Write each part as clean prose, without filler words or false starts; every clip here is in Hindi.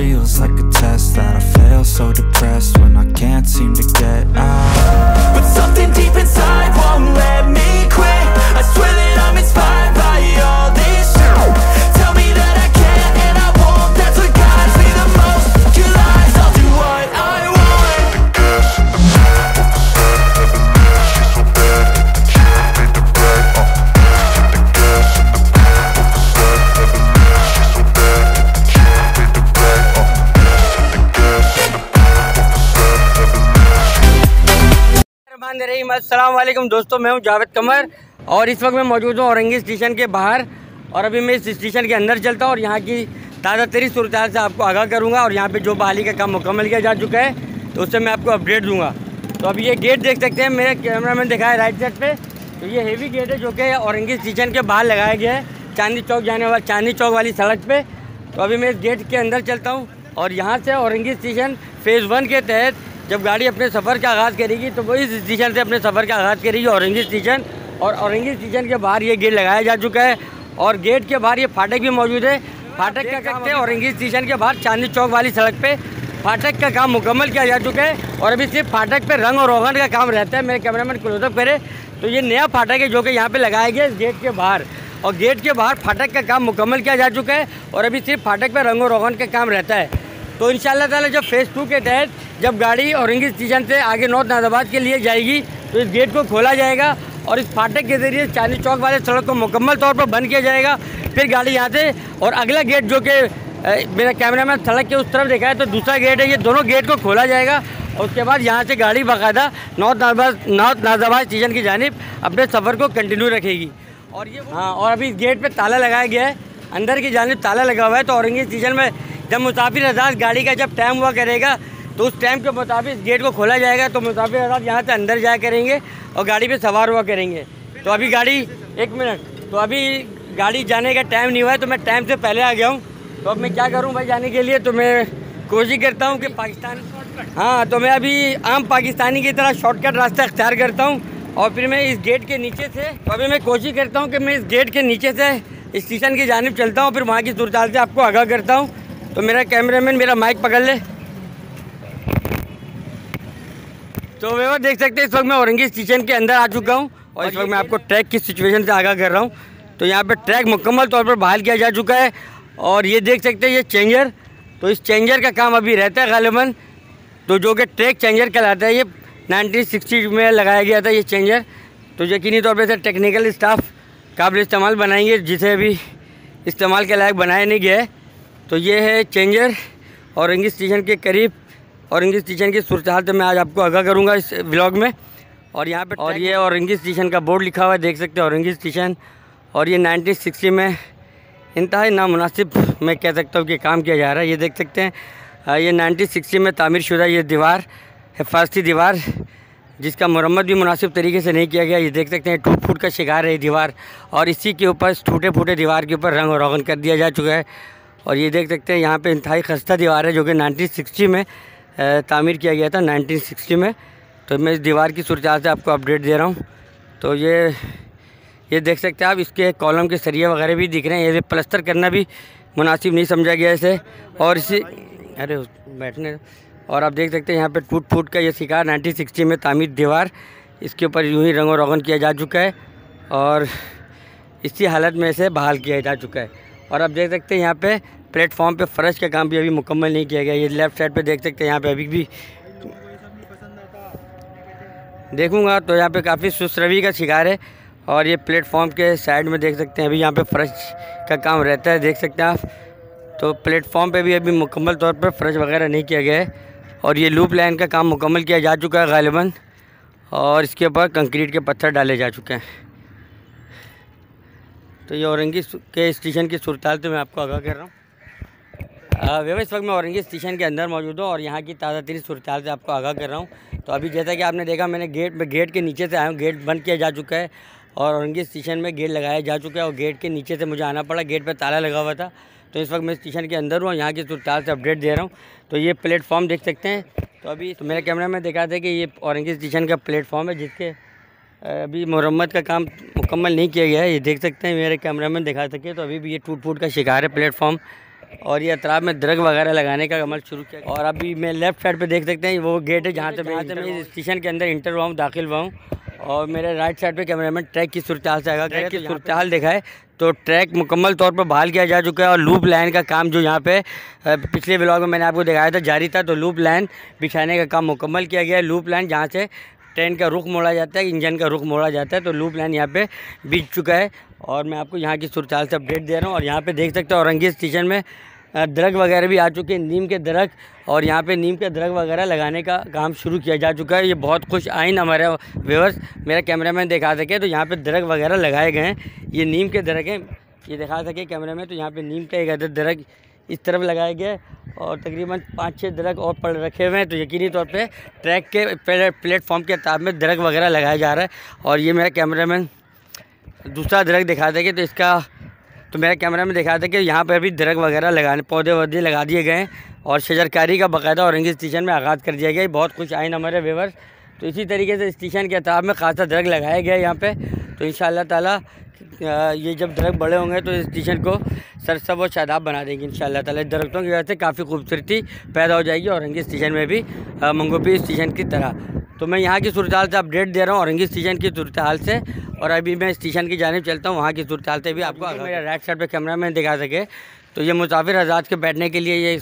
feels like a test that I fail, so depressed when I can't seem to get out. But something deep inside won't let me quit. I swear that I'm inspired by all this shit. Tell me that I can and I won't, that's what guides me the most. You lies, I'll do what I want. The gas in the pan, off the side, never knew she's so bad. Hit the jam, made the right off the beat. Hit the gas in the pan, off the side, never knew she's so bad. Hit the jam, made the right off the beat. Hit the gas in the pan, off the side, never knew she's Bismillahirrahmanirrahim. Assalamualaikum दोस्तों, मैं हूँ जावेद कमर और इस वक्त मैं मौजूद हूँ औरंगी स्टेशन के बाहर। और अभी मैं इस स्टेशन के अंदर चलता हूँ और यहाँ की ताज़ा तरी सूरत हाल से आपको आगाह करूँगा। और यहाँ पे जो बहाली का काम मुकम्मल किया जा चुका है तो उससे मैं आपको अपडेट दूँगा। तो अब ये गेट देख सकते हैं, मेरे कैमरा मैन दिखाया राइट साइड पे, तो ये हेवी गेट है जो कि औरंगी स्टेशन के बाहर लगाया गया है चांदनी चौक जाने वाला, चांदनी चौक वाली सड़क पर। तो अभी मैं इस गेट के अंदर चलता हूँ और यहाँ से औरंगी स्टेशन फेज़ 1 के तहत जब गाड़ी अपने सफ़र का आगाज़ करेगी तो वो इस स्टेशन से अपने सफ़र का आगाज़ करेगी, औरंगी स्टेशन। और औरंगी स्टेशन के बाहर ये गेट लगाया जा चुका है और गेट के बाहर ये फाटक भी मौजूद है। फाटक का काम है औरंगी स्टेशन के बाहर चांदनी चौक वाली सड़क पे फाटक का काम मुकम्मल किया जा चुका है और अभी सिर्फ फाटक पे रंग और रोगन का काम रहता है। मेरे कैमरामैन क्लोजअप करे तो ये नया फाटक है जो कि यहाँ पर लगाया गया इस गेट के बाहर। और गेट के बाहर फाटक का काम मुकम्मल किया जा चुका है और अभी सिर्फ फाटक पर रंग और रोगन का काम रहता है। तो इंशाल्लाह ताला जब फेज़ 2 के तहत जब गाड़ी औरंगी स्टेशन से आगे नॉर्थ नाज़िमाबाद के लिए जाएगी तो इस गेट को खोला जाएगा और इस फाटक के ज़रिए चांदनी चौक वाले सड़क को मुकम्मल तौर पर बंद किया जाएगा। फिर गाड़ी यहाँ से और अगला गेट जो कि मेरा कैमरामैन सड़क के उस तरफ देखा है तो दूसरा गेट है, ये दोनों गेट को खोला जाएगा और उसके बाद यहाँ से गाड़ी बाकायदा नॉर्थ नाज़िमाबाद स्टेशन की जानिब अपने सफ़र को कंटिन्यू रखेगी। और ये हाँ, और अभी इस गेट पर ताला लगाया गया है, अंदर की जानिब ताला लगा हुआ है। तो औरंगी स्टेशन में जब मुसाफिर आज़ाद गाड़ी का जब टाइम हुआ करेगा तो उस टाइम के मुताबिक इस गेट को खोला जाएगा, तो मुसाफिर आज़ाद यहाँ से अंदर जाया करेंगे और गाड़ी पे सवार हुआ करेंगे। तो अभी गाड़ी गाड़ी जाने का टाइम नहीं हुआ है तो मैं टाइम से पहले आ गया हूँ। तो अब मैं क्या करूँ भाई जाने के लिए, तो मैं कोशिश करता हूँ कि पाकिस्तान हाँ, तो मैं अभी आम पाकिस्तानी की तरह शॉर्टकट रास्ता अख्तियार करता हूँ और फिर मैं इस गेट के नीचे से स्टेशन की जानिब चलता हूँ, फिर वहाँ की सूरत हाल से आपको आगाह करता हूँ। तो मेरा कैमरामैन मेरा माइक पकड़ ले। तो व्यवर देख सकते हैं इस वक्त मैं औरंगी स्टेशन के अंदर आ चुका हूं और इस वक्त मैं आपको ट्रैक की सिचुएशन से आगाह कर रहा हूं। तो यहां पर ट्रैक मुकम्मल तौर पर बहाल किया जा चुका है और ये देख सकते हैं ये चेंजर, तो इस चेंजर का काम अभी रहता है गालिबन, तो जो कि ट्रैक चेंजर कहलाता है। ये 1960 में लगाया गया था ये चेंजर, तो यकीनी तौर पर से टेक्निकल स्टाफ काबिल इस्तेमाल बनाएंगे जिसे अभी इस्तेमाल के लायक बनाया नहीं गया है। तो ये है चेंजर औरंगी स्टेशन के करीब, औरंगी स्टेशन की सूरत हाल तो मैं आज आपको आगाह करूंगा इस ब्लॉग में। और यहाँ पे और ये औरंगी स्टेशन का बोर्ड लिखा हुआ है, देख सकते हैं औरंगी स्टेशन। और ये 1960 में इंतहाई नामुनासिब मैं कह सकता हूँ कि काम किया जा रहा है। ये देख सकते हैं ये 1960 में तामीर शुदा ये दीवार हिफाजती दीवार जिसका मरम्मत भी मुनासिब तरीके से नहीं किया गया। ये देख सकते हैं टूट फूट का शिकार है दीवार और इसी के ऊपर टूटे फूटे दीवार के ऊपर रंग और रोगन कर दिया जा चुका है। और ये देख सकते हैं यहाँ पर इंतहाई खस्ता दीवार है जो कि 1960 में तामीर किया गया था 1960 में। तो मैं इस दीवार की सूरत हाल से आपको अपडेट दे रहा हूँ। तो ये देख सकते हैं आप, इसके कॉलम के सरिये वगैरह भी दिख रहे हैं, ये प्लस्तर करना भी मुनासिब नहीं समझा गया इसे। और इसी अरे बैठने और आप देख सकते हैं यहाँ पे टूट फूट का ये शिकार 1960 में तामीर दीवार, इसके ऊपर यूँ ही रंगो रोगन किया जा चुका है और इसी हालत में इसे बहाल किया जा चुका है। और आप देख सकते हैं यहाँ पे प्लेटफॉर्म पे फर्श का काम भी अभी मुकम्मल नहीं किया गया। ये लेफ़्ट साइड पे देख सकते हैं यहाँ पे अभी भी देखूंगा तो यहाँ पे काफ़ी सुसरवी का शिकार है। और ये प्लेटफॉर्म के साइड में देख सकते हैं अभी यहाँ पे फर्श का काम रहता है, देख सकते हैं आप। तो प्लेटफॉर्म पे भी अभी मुकम्मल तौर पर फर्श वगैरह नहीं किया गया है। और ये लूप लाइन का काम मुकम्मल किया जा चुका है गालिबन और इसके ऊपर कंक्रीट के पत्थर डाले जा चुके हैं। तो ये औरंगी के स्टेशन की सूरत हाल तो मैं आपको आगाह कर रहा हूँ। व्यवस्थित इस वक्त मैं औरंगी स्टेशन के अंदर मौजूद हूँ और यहाँ की ताज़ा तरीन सूरत हाल से आपको आगाह कर रहा हूँ। तो अभी जैसा कि आपने देखा मैंने गेट के नीचे से आया हूँ, गेट बंद किया जा चुका है और औरंगी स्टेशन में गेट लगाया जा चुका है और गेट के नीचे से मुझे आना पड़ा, गेट पर ताला लगा हुआ था। तो इस वक्त मैं स्टेशन के अंदर हूँ और यहाँ की सूरत हाल से अपडेट दे रहा हूँ। तो ये प्लेटफॉर्म देख सकते हैं, तो अभी मेरे कैमरा में देखा था कि ये औरंगी स्टेशन का प्लेटफॉर्म है जिसके अभी मरम्मत का काम मुकम्मल नहीं किया गया है। ये देख सकते हैं मेरे कैमरा में दिखा सके तो अभी भी ये टूट फूट का शिकार है प्लेटफॉर्म। और ये अतराब में दरख्त वगैरह लगाने का अमल शुरू किया। और अभी मैं लेफ्ट साइड पे देख सकते हैं वो गेट है जहाँ से मैं स्टेशन के अंदर इंटर हुआ हूँ, दाखिल हुआ हूँ। और मेरे राइट साइड पे कैमरामैन ट्रैक की सूरतहाल से आएगा, ट्रैक की सूरतहाल देखा है तो ट्रैक मुकम्मल तौर पर बहाल किया जा चुका है। और लूप लाइन का काम जो यहाँ पे पिछले ब्लॉग में मैंने आपको दिखाया था जारी था, तो लूप लाइन बिछाने का काम मुकम्मल किया गया है। लूप लाइन जहाँ से ट्रेन का रुख मोड़ा जाता है, इंजन का रुख मोड़ा जाता है, तो लूप लाइन यहाँ पे बिछ चुका है। और मैं आपको यहाँ की सूरतहाल से अपडेट दे रहा हूँ। और यहाँ पे देख सकते हैं औरंगी स्टेशन में दरख्त वगैरह भी आ चुके हैं, नीम के दरख्त। और यहाँ पे नीम के दरख्त वगैरह लगाने का काम शुरू किया जा चुका है। ये बहुत खुश आइन हमारे व्यूअर्स, मेरा कैमरामैन दिखा सके तो यहाँ पे दरख्त वगैरह लगाए गए हैं। ये नीम के दरख्त हैं, ये दिखा सके कैमरे में तो यहाँ पे नीम का एक अदर दरख्त इस तरफ लगाया गया और तकरीबन 5-6 दरख्त और पड़ रखे हुए हैं। तो यकीनी तौर पे ट्रैक के प्लेटफॉर्म के ताब में दरख्त वगैरह लगाया जा रहा है। और ये मेरा कैमरामैन दूसरा दरख्त दिखा सके तो इसका तो मेरा कैमरा में दिखाया था कि यहाँ पर भी दरख्त वगैरह लगाने पौधे वौधे लगा दिए गए हैं और शजरकारी का बाकायदा औरंगी स्टेशन में आगाज़ कर दिया गया है। बहुत खुश आए हमारे व्यूअर्स। तो इसी तरीके से स्टेशन के अताब में खासा दरख्त लगाया गया है यहाँ पे। तो इंशाअल्लाह ताला ये जब दरख्त बड़े होंगे तो स्टेशन को सरसब्ज और शादाब बना देंगे इंशाअल्लाह ताला। दरख्तों की वजह से काफ़ी खूबसूरती पैदा हो जाएगी औरंगी स्टेशन में भी, मंगोपीर स्टेशन की तरह। तो मैं यहाँ की सूरतहाल से अपडेट दे रहा हूँ औरंगी स्टेशन की सूरतहाल से। और अभी मैं स्टेशन की जानिब चलता हूँ, वहाँ की सूरतहाल से भी आपको मेरा राइट साइड पे कैमरा मैन दिखा सके तो ये मुसाफिर हजरात के बैठने के लिए ये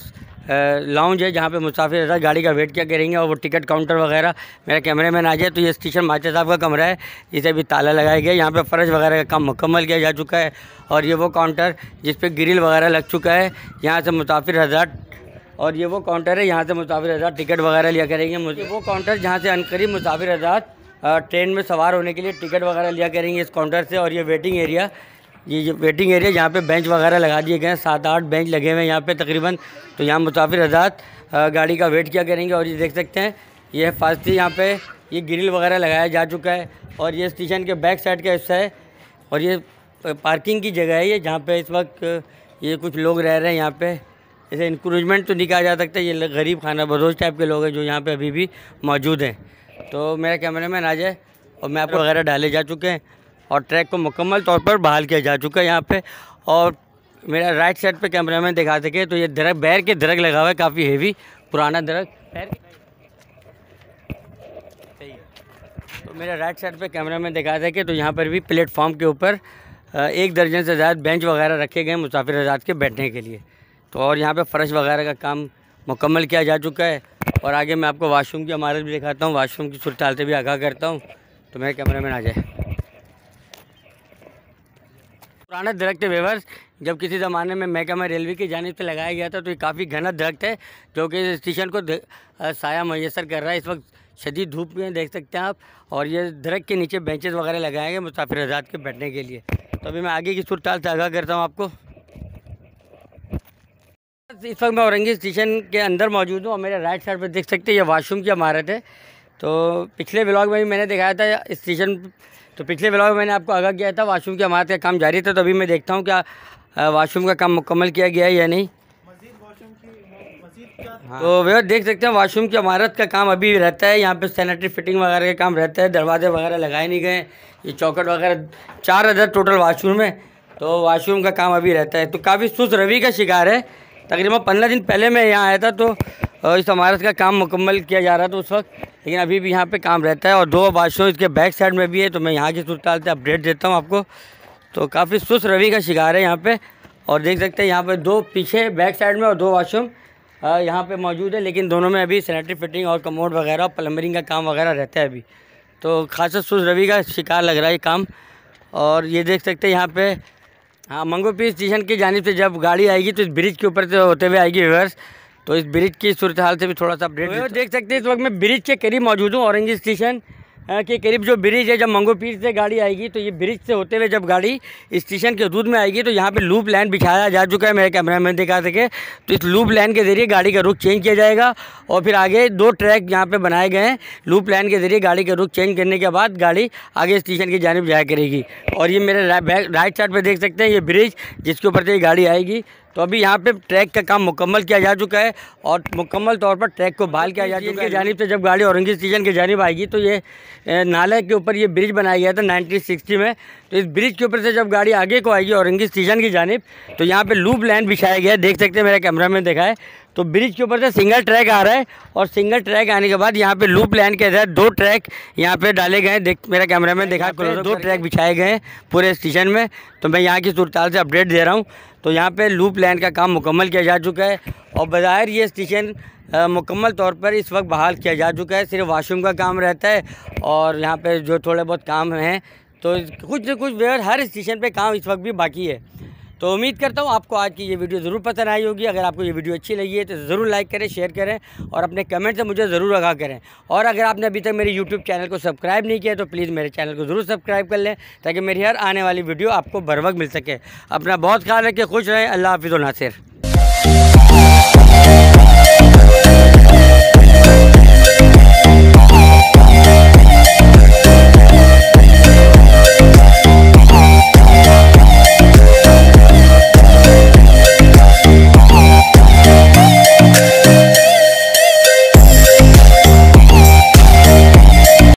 लाउंज है जहाँ पे मुसाफिर हजरात गाड़ी का वेट किया करेंगे। और वो टिकट काउंटर वगैरह मेरा कैमरा मैन आ जाए तो ये स्टेशन मास्टर साहब का कमरा है, इसे भी ताला लगाया गया। यहाँ पर फर्श वगैरह का काम मुकम्मल किया जा चुका है। और ये वो काउंटर जिस पर ग्रिल वगैरह लग चुका है, यहाँ से मुसाफिर हजरात और ये वो काउंटर है यहाँ से मुसाफिर हजरात टिकट वगैरह लिया करेंगे। वो काउंटर जहाँ से अनकरीब मुसाफिर हजरात ट्रेन में सवार होने के लिए टिकट वगैरह लिया करेंगे इस काउंटर से। और ये वेटिंग एरिया, ये वेटिंग एरिया जहाँ पे बेंच वगैरह लगा दिए गए हैं, 7-8 बेंच लगे हुए हैं यहाँ पे तकरीबन। तो यहाँ मुसाफिर हजरात गाड़ी का वेट किया करेंगे। और ये देख सकते हैं ये हिफाजती यहाँ पर ये ग्रिल वगैरह लगाया जा चुका है। और ये स्टेशन के बैक साइड का हिस्सा है और ये पार्किंग की जगह है ये जहाँ पर इस वक्त ये कुछ लोग रह रहे हैं यहाँ पर। इसे इनक्रोचमेंट तो नहीं कहा जा सकता, ये गरीब खाना बदोश टाइप के लोग हैं जो यहाँ पे अभी भी मौजूद हैं। तो मेरा कैमरा मैन आ जाए और मैप वगैरह डाले जा चुके हैं और ट्रैक को मुकम्मल तौर पर बहाल किया जा चुका है यहाँ पे। और मेरा राइट साइड पे कैमरा मैन दिखा सके तो ये दरख्त बैर के दरख्त लगा हुआ है, काफ़ी हेवी पुराना दरख्त। तो मेरा राइट साइड पर कैमरा मैन दिखा सके तो यहाँ पर भी प्लेटफॉर्म के ऊपर 1 दर्जन से ज़्यादा बेंच वगैरह रखे गए मुसाफिर हजरात के बैठने के लिए। तो और यहाँ पे फ़र्श वगैरह का काम मुकम्मल किया जा चुका है। और आगे मैं आपको वाशरूम की इमारत भी दिखाता हूँ, वाशरूम की सूरत हाल से भी आगाह करता हूँ। तो मेरे कैमरा मैन आ जाए। पुराना दरख्त व्यवर्स जब किसी ज़माने में महकमा रेलवे की जानिब से लगाया गया था तो ये काफ़ी घना दरख्त है जो कि स्टेशन को साया मैसर कर रहा है। इस वक्त शदीद धूप में देख सकते हैं आप। और ये दरख्त के नीचे बेंचेस वगैरह लगाए गए मुसाफिर हजरात के बैठने के लिए। तो अभी मैं आगे की सूरत हाल से आगाह करता हूँ आपको। इस वक्त मैं औरंगी स्टेशन के अंदर मौजूद हूँ और मेरे राइट साइड पर देख सकते हैं ये वाशरूम की इमारत है। तो पिछले ब्लॉग में भी मैंने दिखाया था स्टेशन, तो पिछले ब्लॉग में मैंने आपको आगाह किया था वाशरूम की इमारत का काम जारी था। तो अभी मैं देखता हूँ क्या वाशरूम का काम मुकम्मल किया गया है या नहीं। तो व्यवस्था देख सकते हैं वाशरूम की इमारत का काम अभी रहता है। यहाँ पे सैनिटरी फिटिंग वगैरह का काम रहता है, दरवाजे वगैरह लगाए नहीं गए, ये चौखट वगैरह 4 टोटल वाशरूम है। तो वाशरूम का काम अभी रहता है। तो काफ़ी सुस्त रवि का शिकार है। तकरीबन 15 दिन पहले मैं यहाँ आया था तो इस इमारत का काम मुकम्मल किया जा रहा था उस वक्त, लेकिन अभी भी यहाँ पे काम रहता है। और 2 वाशरूम इसके बैक साइड में भी है। तो मैं यहाँ की सूरतहाल से अपडेट देता हूँ आपको। तो काफ़ी सुस्त रवि का शिकार है यहाँ पे। और देख सकते हैं यहाँ पे 2 पीछे बैक साइड में और 2 वाशरूम यहाँ पर मौजूद है, लेकिन दोनों में अभी सैनिटरी फिटिंग और कमोड वगैरह प्लम्बरिंग का काम वगैरह रहता है अभी। तो खासा सुस्त रवि का शिकार लग रहा है ये काम। और ये देख सकते हैं यहाँ पर हाँ मंगोपीर स्टेशन की जानिब से जब गाड़ी आएगी तो इस ब्रिज के ऊपर से होते हुए आएगी व्यूअर्स। तो इस ब्रिज की सूरत हाल से भी थोड़ा सा अपडेट देख सकते हैं। इस वक्त मैं ब्रिज के करीब मौजूद हूँ, औरंगी स्टेशन के करीब जो ब्रिज है। जब मंगोपीर से गाड़ी आएगी तो ये ब्रिज से होते हुए जब गाड़ी स्टेशन के हदूद में आएगी तो यहाँ पे लूप लाइन बिछाया जा चुका है, मेरे कैमरा मैन दिखा सके तो। इस लूप लाइन के ज़रिए गाड़ी का रुख चेंज किया जाएगा और फिर आगे 2 ट्रैक यहाँ पे बनाए गए हैं। लूप लाइन के ज़रिए गाड़ी का रुख चेंज करने के बाद गाड़ी आगे स्टेशन की जानिब जाया करेगी। और ये मेरे राइट साइड पर देख सकते हैं ये ब्रिज जिसके ऊपर से गाड़ी आएगी। तो अभी यहाँ पे ट्रैक का काम मुकम्मल किया जा चुका है और मुकम्मल तौर पर ट्रैक को बहाल किया जा चुका है। जानिब से जब गाड़ी औरंगी स्टेशन की जानिब आएगी तो ये नाले के ऊपर ये ब्रिज बनाया गया था 1960 में। तो इस ब्रिज के ऊपर से जब गाड़ी आगे को आएगी औरंगी स्टेशन की जानिब तो यहाँ पर लूप लाइन बिछाया गया है, देख सकते हैं मेरा कैमरा में देखा है। तो ब्रिज के ऊपर से सिंगल ट्रैक आ रहा है और सिंगल ट्रैक आने के बाद यहाँ पे लूप लाइन के तहत दो ट्रैक यहाँ पे डाले गए हैं, देख मेरा कैमरा में देखा दो ट्रैक बिछाए गए हैं पूरे स्टेशन में। तो मैं यहाँ की सूरताल से अपडेट दे रहा हूँ। तो यहाँ पे लूप लाइन का काम मुकम्मल किया जा चुका है और बाहर ये स्टेशन मुकम्मल तौर पर इस वक्त बहाल किया जा चुका है। सिर्फ वाशरूम का काम रहता है और यहाँ पर जो थोड़े बहुत काम हैं तो कुछ न कुछ व्यवहार हर स्टेशन पर काम इस वक्त भी बाकी है। तो उम्मीद करता हूँ आपको आज की ये वीडियो ज़रूर पसंद आई होगी। अगर आपको ये वीडियो अच्छी लगी है तो ज़रूर लाइक करें, शेयर करें और अपने कमेंट से मुझे ज़रूर आगाह करें। और अगर आपने अभी तक मेरे YouTube चैनल को सब्सक्राइब नहीं किया तो प्लीज़ मेरे चैनल को ज़रूर सब्सक्राइब कर लें ताकि मेरी हर आने वाली वीडियो आपको बर वक्त मिल सके। अपना बहुत ख्याल रखें, खुश रहें। अल्लाह हाफिज़ व नासिर।